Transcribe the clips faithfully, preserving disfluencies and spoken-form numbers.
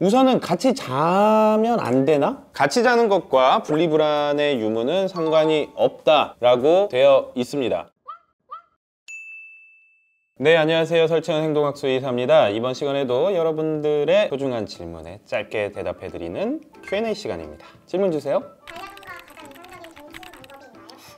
우선은 같이 자면 안 되나? 같이 자는 것과 분리불안의 유무는 상관이 없다라고 되어 있습니다. 네, 안녕하세요. 설채현 행동학습 이사입니다. 이번 시간에도 여러분들의 소중한 질문에 짧게 대답해드리는 큐 앤 에이 시간입니다. 질문 주세요.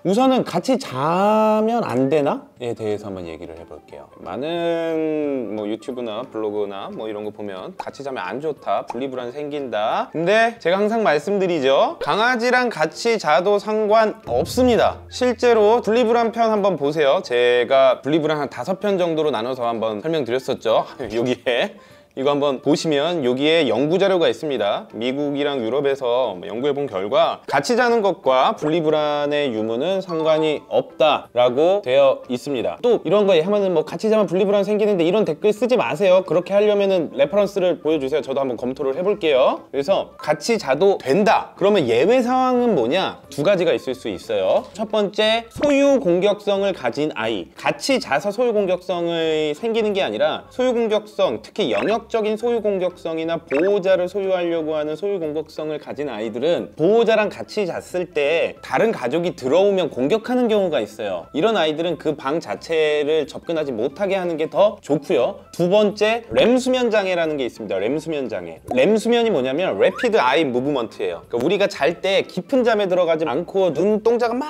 우선은 같이 자면 안 되나? 에 대해서 한번 얘기를 해볼게요. 많은 뭐 유튜브나 블로그나 뭐 이런 거 보면 같이 자면 안 좋다, 분리불안 생긴다. 근데 제가 항상 말씀드리죠. 강아지랑 같이 자도 상관없습니다. 실제로 분리불안 편 한번 보세요. 제가 분리불안 한 다섯 편 정도로 나눠서 한번 설명드렸었죠. 여기에 이거 한번 보시면 여기에 연구 자료가 있습니다. 미국이랑 유럽에서 연구해 본 결과 같이 자는 것과 분리불안의 유무는 상관이 없다라고 되어 있습니다. 또 이런 거에 하면은 뭐 같이 자면 분리불안 생기는데 이런 댓글 쓰지 마세요. 그렇게 하려면은 레퍼런스를 보여주세요. 저도 한번 검토를 해볼게요. 그래서 같이 자도 된다. 그러면 예외 상황은 뭐냐? 두 가지가 있을 수 있어요. 첫 번째, 소유 공격성을 가진 아이. 같이 자서 소유 공격성이 생기는 게 아니라 소유 공격성, 특히 영역 적인 소유 공격성이나 보호자를 소유하려고 하는 소유 공격성을 가진 아이들은 보호자랑 같이 잤을 때 다른 가족이 들어오면 공격하는 경우가 있어요. 이런 아이들은 그 방 자체를 접근하지 못하게 하는 게 더 좋고요. 두 번째, 램 수면 장애라는 게 있습니다. 램 수면 장애. 램 수면이 뭐냐면 래피드 아이 무브먼트예요. 그러니까 우리가 잘 때 깊은 잠에 들어가지 않고 눈동자가 막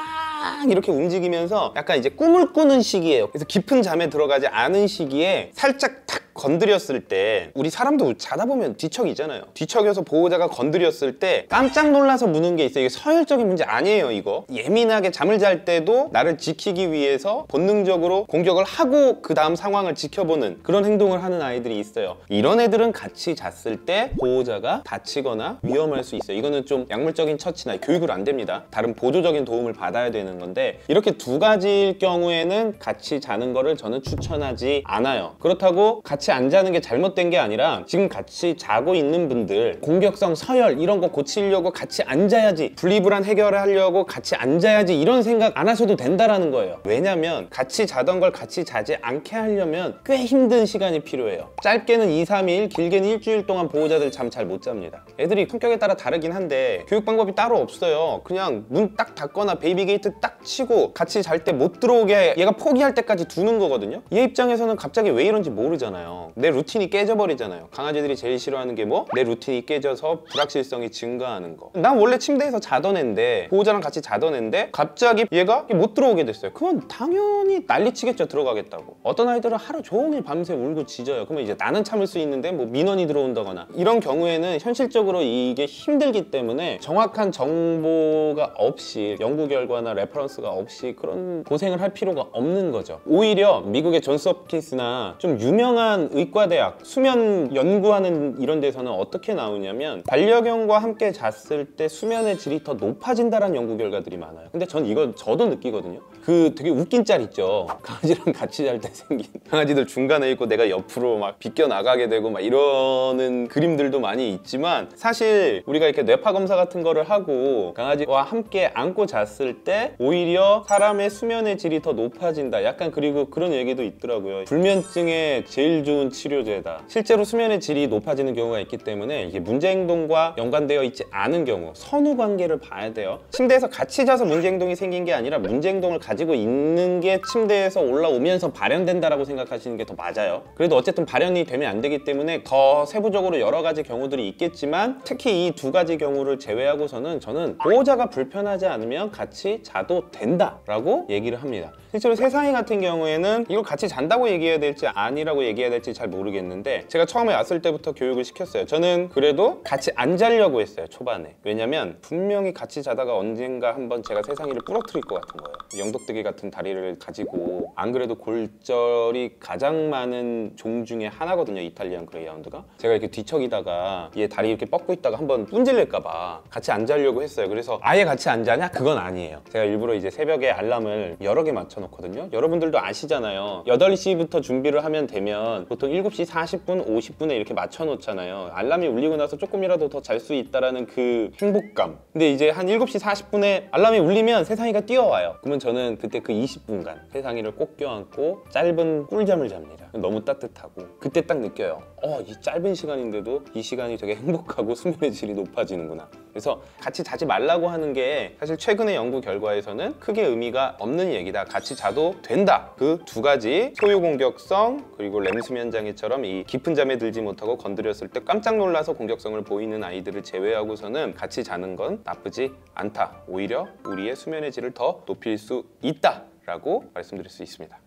이렇게 움직이면서 약간 이제 꿈을 꾸는 시기예요. 그래서 깊은 잠에 들어가지 않은 시기에 살짝 탁 건드렸을 때, 우리 사람도 자다 보면 뒤척이잖아요. 뒤척여서 보호자가 건드렸을 때 깜짝 놀라서 무는 게 있어요. 이게 서열적인 문제 아니에요. 이거 예민하게 잠을 잘 때도 나를 지키기 위해서 본능적으로 공격을 하고 그 다음 상황을 지켜보는 그런 행동을 하는 아이들이 있어요. 이런 애들은 같이 잤을 때 보호자가 다치거나 위험할 수 있어요. 이거는 좀 약물적인 처치나 교육으로 안 됩니다. 다른 보조적인 도움을 받아야 되는 건데, 이렇게 두 가지일 경우에는 같이 자는 거를 저는 추천하지 않아요. 그렇다고 같이 같이 안 자는 게 잘못된 게 아니라, 지금 같이 자고 있는 분들 공격성, 서열 이런 거 고치려고 같이 앉아야지, 분리불안 해결을 하려고 같이 앉아야지 이런 생각 안 하셔도 된다라는 거예요. 왜냐면 같이 자던 걸 같이 자지 않게 하려면 꽤 힘든 시간이 필요해요. 짧게는 이, 삼 일, 길게는 일주일 동안 보호자들 잠 잘 못 잡니다. 애들이 성격에 따라 다르긴 한데 교육 방법이 따로 없어요. 그냥 문 딱 닫거나 베이비 게이트 딱 치고 같이 잘 때 못 들어오게 얘가 포기할 때까지 두는 거거든요. 얘 입장에서는 갑자기 왜 이런지 모르잖아요. 내 루틴이 깨져버리잖아요. 강아지들이 제일 싫어하는 게 뭐? 내 루틴이 깨져서 불확실성이 증가하는 거. 난 원래 침대에서 자던 앤데, 보호자랑 같이 자던 앤데 갑자기 얘가 못 들어오게 됐어요. 그건 당연히 난리치겠죠. 들어가겠다고. 어떤 아이들은 하루 종일 밤새 울고 짖어요. 그러면 이제 나는 참을 수 있는데 뭐 민원이 들어온다거나 이런 경우에는 현실적으로 이게 힘들기 때문에 정확한 정보가 없이, 연구 결과나 레퍼런스가 없이 그런 고생을 할 필요가 없는 거죠. 오히려 미국의 존스 홉킨스나 좀 유명한 의과대학, 수면 연구하는 이런 데서는 어떻게 나오냐면 반려견과 함께 잤을 때 수면의 질이 더 높아진다라는 연구 결과들이 많아요. 근데 전 이건 저도 느끼거든요. 그 되게 웃긴 짤 있죠. 강아지랑 같이 잘 때 생긴, 강아지들 중간에 있고 내가 옆으로 막 비껴나가게 되고 막 이러는 그림들도 많이 있지만, 사실 우리가 이렇게 뇌파 검사 같은 거를 하고 강아지와 함께 안고 잤을 때 오히려 사람의 수면의 질이 더 높아진다. 약간 그리고 그런 얘기도 있더라고요. 불면증에 제일 좋은 치료제다. 실제로 수면의 질이 높아지는 경우가 있기 때문에 이게 문제 행동과 연관되어 있지 않은 경우, 선후 관계를 봐야 돼요. 침대에서 같이 자서 문제 행동이 생긴 게 아니라 문제 행동을 가지고 있는 게 침대에서 올라오면서 발현된다라고 생각하시는 게 더 맞아요. 그래도 어쨌든 발현이 되면 안 되기 때문에 더 세부적으로 여러 가지 경우들이 있겠지만, 특히 이 두 가지 경우를 제외하고서는 저는 보호자가 불편하지 않으면 같이 자도 된다라고 얘기를 합니다. 실제로 세상에 같은 경우에는 이걸 같이 잔다고 얘기해야 될지 아니라고 얘기해야 될지 잘 모르겠는데, 제가 처음에 왔을 때부터 교육을 시켰어요. 저는 그래도 같이 안 자려고 했어요, 초반에. 왜냐면 분명히 같이 자다가 언젠가 한번 제가 세상이를 부러뜨릴 것 같은 거예요. 영덕대기 같은 다리를 가지고, 안 그래도 골절이 가장 많은 종 중에 하나거든요, 이탈리안 그레이하운드가. 제가 이렇게 뒤척이다가 얘 다리 이렇게 뻗고 있다가 한번 뿜질릴까 봐 같이 안 자려고 했어요. 그래서 아예 같이 안 자냐? 그건 아니에요. 제가 일부러 이제 새벽에 알람을 여러 개 맞춰놓거든요. 여러분들도 아시잖아요. 여덟 시부터 준비를 하면 되면 보면 보통 일곱 시 사십 분, 오십 분에 이렇게 맞춰놓잖아요. 알람이 울리고 나서 조금이라도 더 잘 수 있다라는 그 행복감. 근데 이제 한 일곱 시 사십 분에 알람이 울리면 세상이가 뛰어와요. 그러면 저는 그때 그 이십 분간 세상이를 꼭 껴안고 짧은 꿀잠을 잡니다. 너무 따뜻하고 그때 딱 느껴요. 어, 이 짧은 시간인데도 이 시간이 되게 행복하고 수면의 질이 높아지는구나. 그래서 같이 자지 말라고 하는 게 사실 최근의 연구 결과에서는 크게 의미가 없는 얘기다. 같이 자도 된다. 그 두 가지 소유공격성 그리고 램수면장애처럼 이 깊은 잠에 들지 못하고 건드렸을 때 깜짝 놀라서 공격성을 보이는 아이들을 제외하고서는 같이 자는 건 나쁘지 않다. 오히려 우리의 수면의 질을 더 높일 수 있다라고 말씀드릴 수 있습니다.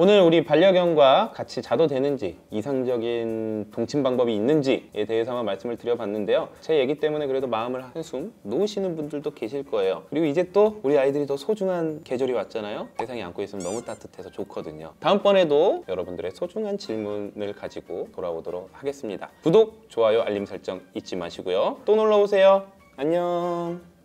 오늘 우리 반려견과 같이 자도 되는지 이상적인 동침 방법이 있는지에 대해서만 말씀을 드려봤는데요. 제 얘기 때문에 그래도 마음을 한숨 놓으시는 분들도 계실 거예요. 그리고 이제 또 우리 아이들이 더 소중한 계절이 왔잖아요. 세상에 안고 있으면 너무 따뜻해서 좋거든요. 다음번에도 여러분들의 소중한 질문을 가지고 돌아오도록 하겠습니다. 구독, 좋아요, 알림 설정 잊지 마시고요. 또 놀러오세요. 안녕.